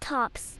Triceratops.